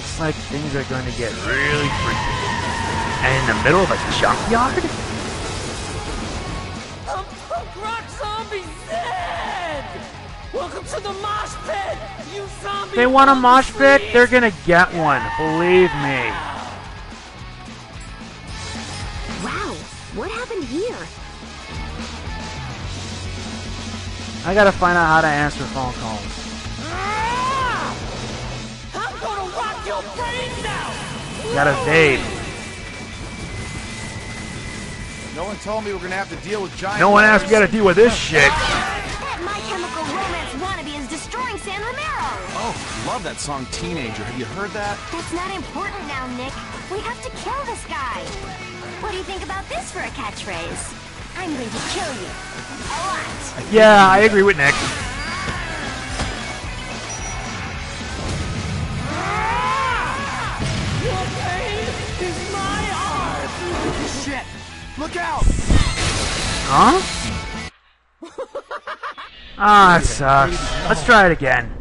looks like things are going to get really freaky. And in the middle of a junkyard? I'm punk rock zombie Zed! Welcome to the mosh pit, you zombie! They want a mosh pit? They're going to get one, believe me. Wow, what happened here? I gotta find out how to answer phone calls. Got evade. No one told me we're gonna have to deal with giant. No one asked me how to deal with this shit. That My Chemical Romance wannabe is destroying San Romero. Oh, love that song, Teenager. Have you heard that? That's not important now, Nick. We have to kill this guy. What do you think about this for a catchphrase? I'm going to kill you. A lot. Yeah, I agree with Nick. Look out! Huh? Ah, that sucks. Let's try it again.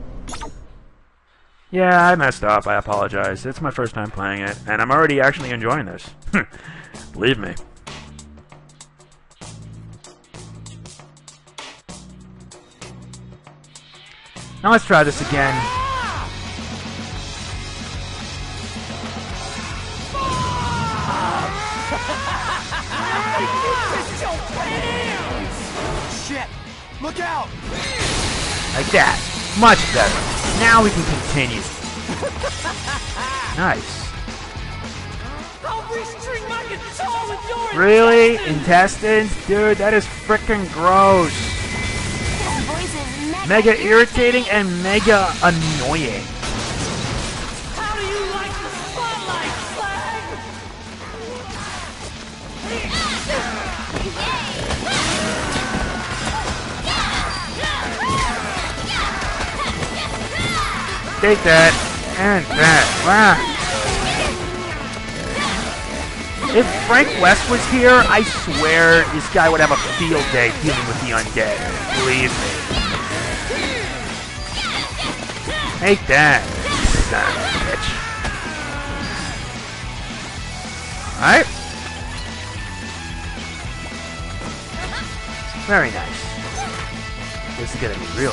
Yeah, I messed up. I apologize. It's my first time playing it, and I'm already actually enjoying this. Believe me. Now let's try this again. Look out! Like that. Much better. Now we can continue. Nice. I'll restring my guitar with your really? Intestines? Dude, that is freaking gross. That voice is mega irritating and mega annoying. How do you like the spotlight, Flag? Take that, and that, wow. If Frank West was here, I swear this guy would have a field day dealing with the undead, believe me. Take that, son of a bitch. Alright. Very nice. This is gonna be real.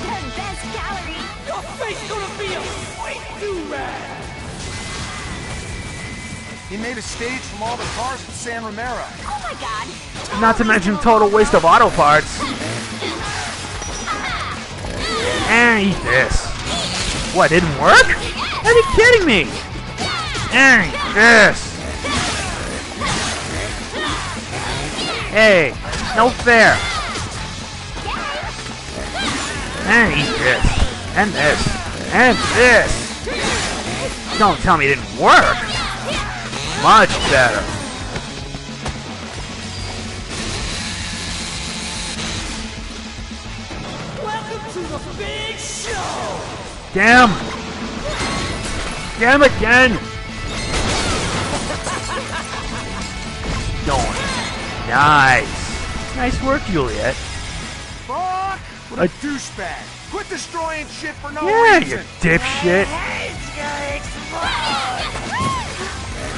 The best gallery. Your face is gonna be a sweet do-rag. He made a stage from all the cars at San Romero. Oh my god! Not to mention total waste of auto parts. And eat this. What? Didn't work? Are you kidding me? And eat this. Hey, no fair. And eat this. And this. And this. Don't tell me it didn't work. Much better. Welcome to the big show. Damn. Damn again. Don't. Nice. Nice work, Juliet. A douchebag! Quit destroying shit for no reason! Yeah, you dipshit!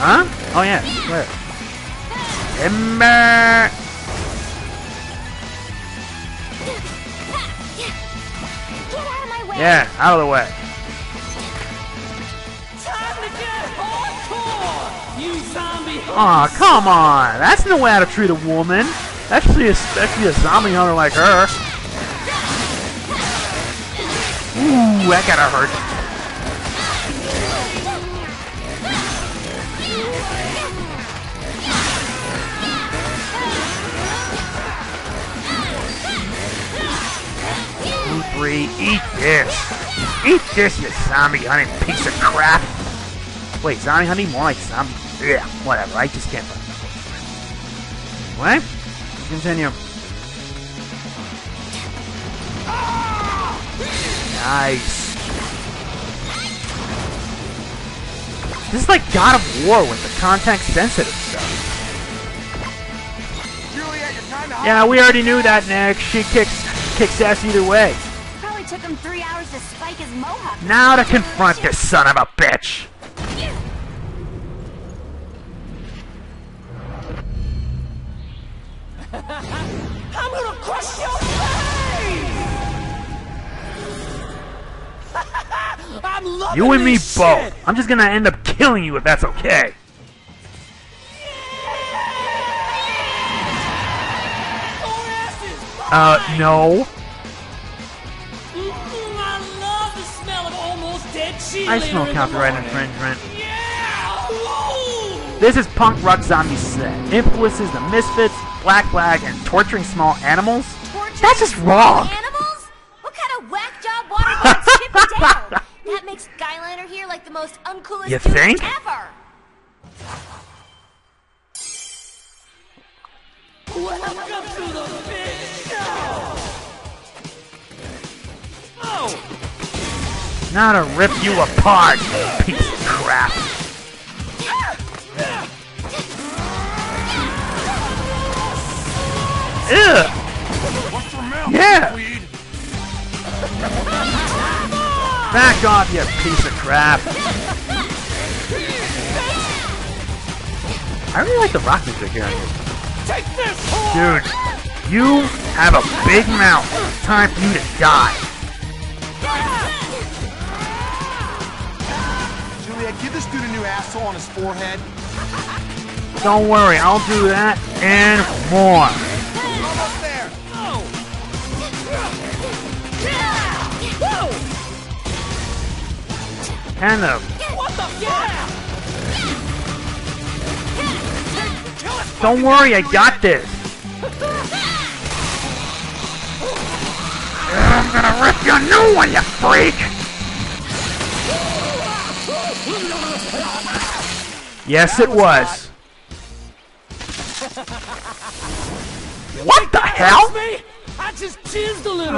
Huh? Oh yeah, where? Timber! Get out of my way! Yeah, out of the way! Time to get hardcore! You zombie! Aw, oh, come on! That's no way how to treat a woman! Actually, especially a zombie hunter like her! Ooh, that gotta hurt. E3, eat this. Eat this, you zombie hunting piece of crap. Wait, zombie hunting? More like zombie. Yeah, whatever, I just can't. What? Continue. Nice. This is like God of War with the contact-sensitive stuff. Yeah, we already knew that, Nick. She kicks ass either way. Probably it took him 3 hours to spike his mohawk. Now to confront this son of a bitch! I'm gonna crush your face! I'm loving you and me shit. Both. I'm just gonna end up killing you if that's okay. No. I love the smell of almost dead cheese. I smell copyright infringement. Yeah! This is punk rock zombie Zed. Influences the Misfits, Black Flag, and torturing small animals. Torturing that's just wrong. Animals? What kind of whack job waterboard ship it down? That makes Skyliner here like the most uncoolest you think? Ever. Welcome to the big show! Oh! Now to rip you apart, piece of crap! Ugh! What's your mouth, yeah! Weed? Back off, you piece of crap! I really like the rock music here. Take this, dude, you have a big mouth. It's time for you to die. Juliet, give this dude a new asshole on his forehead. Don't worry, I'll do that and more. Almost there. Oh. And the... What the fuck? Don't worry, I got this! I'm gonna rip you a new one, you freak! Yes, it was. What the hell? Oh,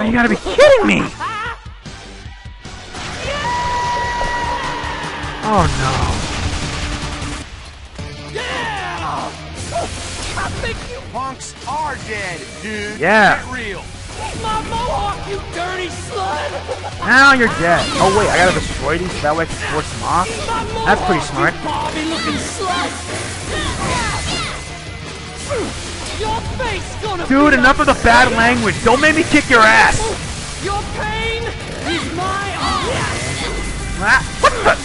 you gotta be kidding me! Oh no. I think you punks are dead, dude. Yeah. Get real. Get my mohawk, you dirty slut. Now you're dead. Oh wait, I gotta destroy these. That way I can force them off. That's pretty smart. Dude, enough of the bad language. Don't make me kick your ass. Your pain is my arm. What the?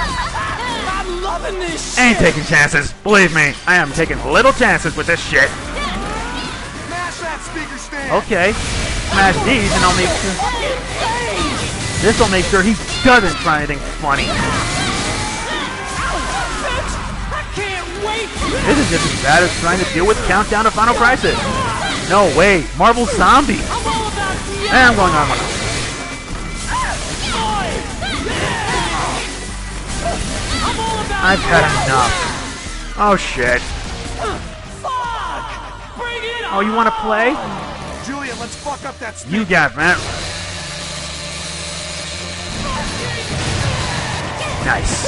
I'm loving this shit. Ain't taking chances. Believe me, I am taking little chances with this shit. Smash that speaker stand. Okay. Smash these and I'll make sure... This'll make sure he doesn't try anything funny. I can't wait. This is just as bad as trying to deal with Countdown to Final Crisis. No way. Marvel Zombie. And I'm going on with it. I've had enough. Oh shit. Fuck! Bring it on! Oh, you wanna play? Julian, let's fuck up that speaker. You got that. Nice.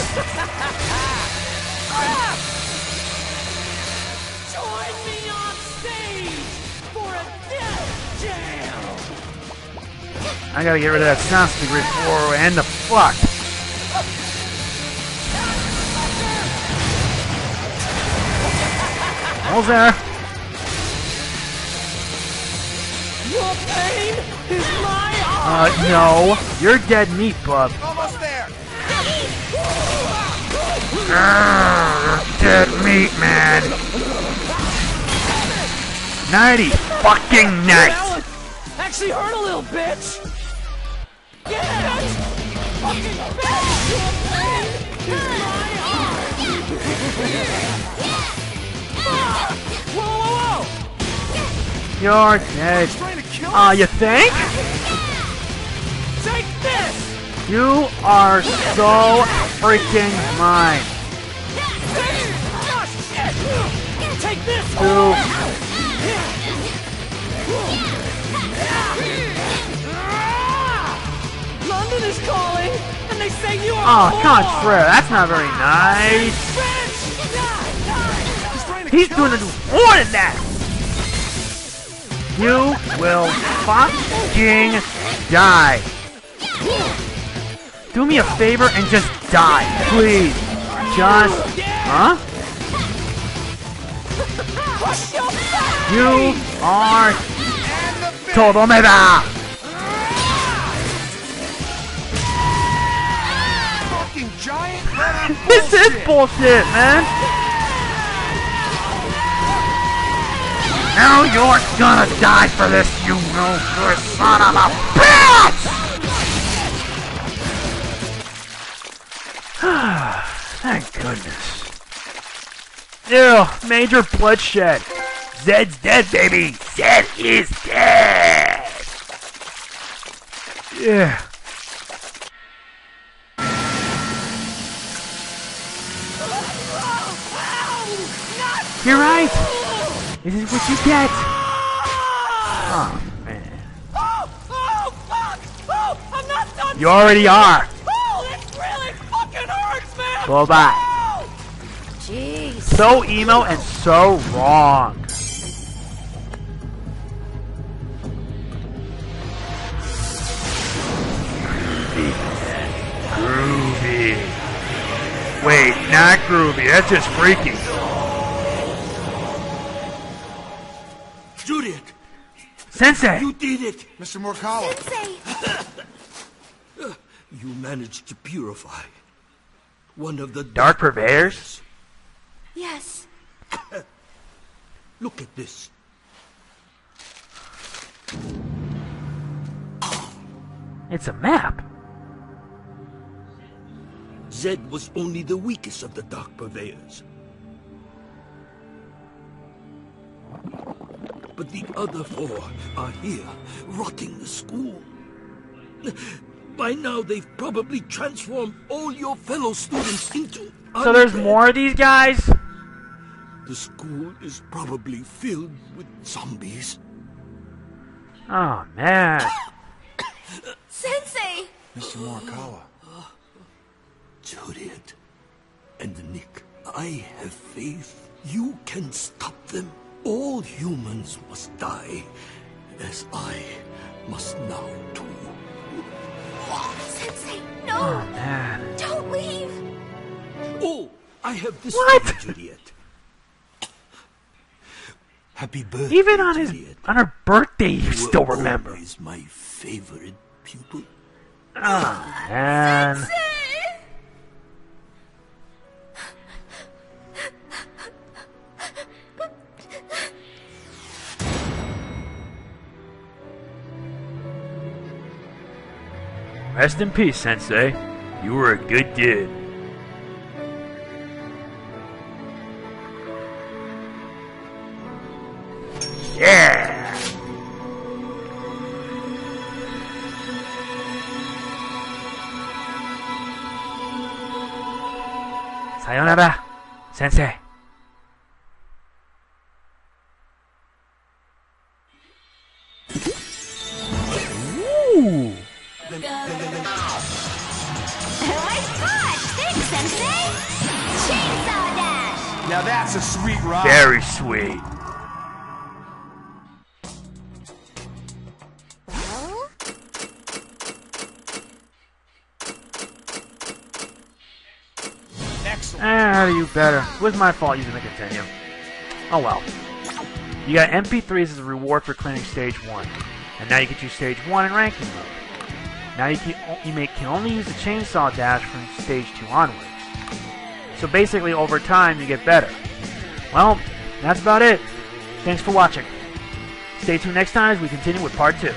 Join me on stage for a death jam! I gotta get rid of that sound speaker before and the fuck. Almost there. Your pain is my arm. No. You're dead meat, bub. Almost there. Dead meat, man. 90 fucking nights. Actually hurt a little, bitch. Get it. Fucking bitch. Your pain is my arm. Whoa, whoa, whoa! You're dead. Ah, you think? Take this! You are so freaking mine. Take this! Dude. London is calling, and they say you are. Oh, contrary. That's not very nice. He's doing more than that! You will fucking die. Do me a favor and just die, please. Just... Huh? You are... Todo me da! This is bullshit, man! Now you're gonna die for this, you no-good son of a bitch! Thank goodness. Ew, major bloodshed. Zed's dead, baby! Zed is dead! Yeah. You're right! This is what you get! Oh, man. Oh, fuck! Oh, I'm not done! You already are! Oh, it really fucking hurts, man! Go back. Oh. Jeez. So emo and so wrong. Groovy. Wait, not groovy. That's just freaky. Juliet! Sensei! You did it! Mr. Morikawa! Sensei! You managed to purify one of the Dark Purveyors? Yes. Look at this. It's a map. Zed was only the weakest of the Dark Purveyors. But the other four are here, rotting the school. By now they've probably transformed all your fellow students into... So there's more of these guys? The school is probably filled with zombies. Oh, man. Sensei! Mr. Morikawa. Juliet and Nick, I have faith. You can stop them. All humans must die, as I must now too. Oh, Sensei, no! Oh, man. Don't leave! Oh, I have this for Juliet. Happy birthday, even on Juliet. His on her birthday, you still remember. He's my favorite pupil. Oh, man. Sensei! Rest in peace, Sensei. You were a good dude. Yeah! Sayonara, Sensei. Now that's a sweet ride. Very sweet. Huh? Excellent. Ah, you better. It was my fault using the continuum. Oh well. You got MP3s as a reward for clearing stage 1. And now you can choose stage 1 in ranking mode. Now you can only use the chainsaw dash from stage 2 onwards. So basically, over time, you get better. Well, that's about it. Thanks for watching. Stay tuned next time as we continue with part 2.